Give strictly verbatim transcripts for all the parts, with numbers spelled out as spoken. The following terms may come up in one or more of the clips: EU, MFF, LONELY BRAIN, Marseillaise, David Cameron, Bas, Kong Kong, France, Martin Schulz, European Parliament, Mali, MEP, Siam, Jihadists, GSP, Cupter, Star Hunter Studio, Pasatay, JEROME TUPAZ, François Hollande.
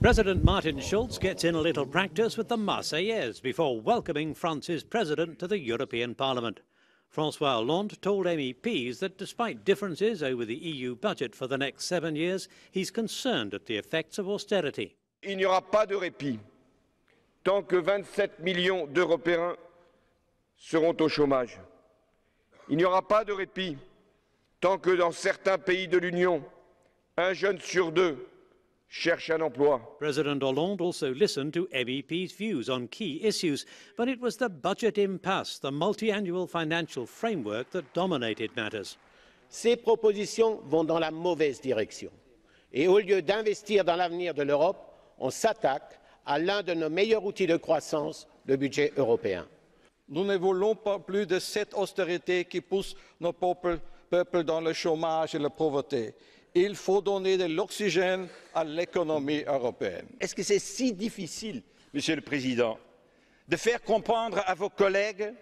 President Martin Schulz gets in a little practice with the Marseillaise before welcoming France's president to the European Parliament. François Hollande told M E Ps that despite differences over the E U budget for the next seven years, he's concerned at the effects of austerity. Il n'y aura pas de répit tant que vingt-sept millions d'Européens seront au chômage. Il n'y aura pas de répit tant que dans certains pays de l'Union, un jeune sur deux cherche un emploi. President Hollande also listened to M E Ps' views on key issues, but it was the budget impasse, the multi-annual financial framework that dominated matters. Ces propositions vont dans la mauvaise direction. Et au lieu d'investir dans l'avenir de l'Europe, on s'attaque à l'un de nos meilleurs outils de croissance, le budget européen. Nous ne voulons pas plus de cette austérité qui pousse nos peuples, peuples dans le chômage et la pauvreté. Il faut donner de l'oxygène à l'économie européenne. Est-ce que c'est si difficile, Monsieur le Président, de faire comprendre à vos collègues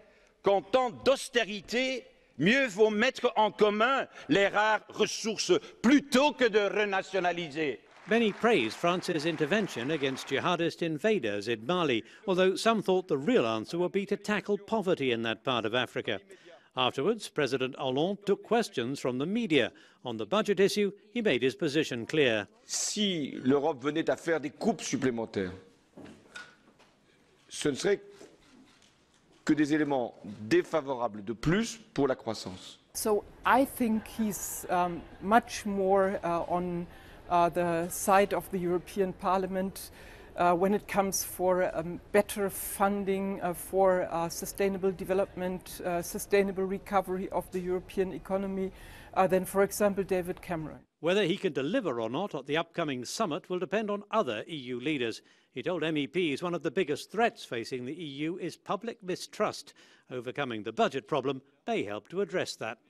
qu'en temps d'austérité, mieux vaut mettre en commun les rares ressources plutôt que de renationaliser? Many praised France's intervention against jihadist invaders in Mali, although some thought the real answer would be to tackle poverty in that part of Africa. Afterwards, President Hollande took questions from the media. On the budget issue, he made his position clear. Si l'Europe venait à faire des coupes supplémentaires, ce ne serait que des éléments défavorables de plus pour la croissance. So I think he's um, much more uh, on Uh, the side of the European Parliament uh, when it comes for um, better funding uh, for uh, sustainable development, uh, sustainable recovery of the European economy uh, than, for example, David Cameron. Whether he can deliver or not at the upcoming summit will depend on other E U leaders. He told M E Ps one of the biggest threats facing the E U is public mistrust. Overcoming the budget problem may help to address that.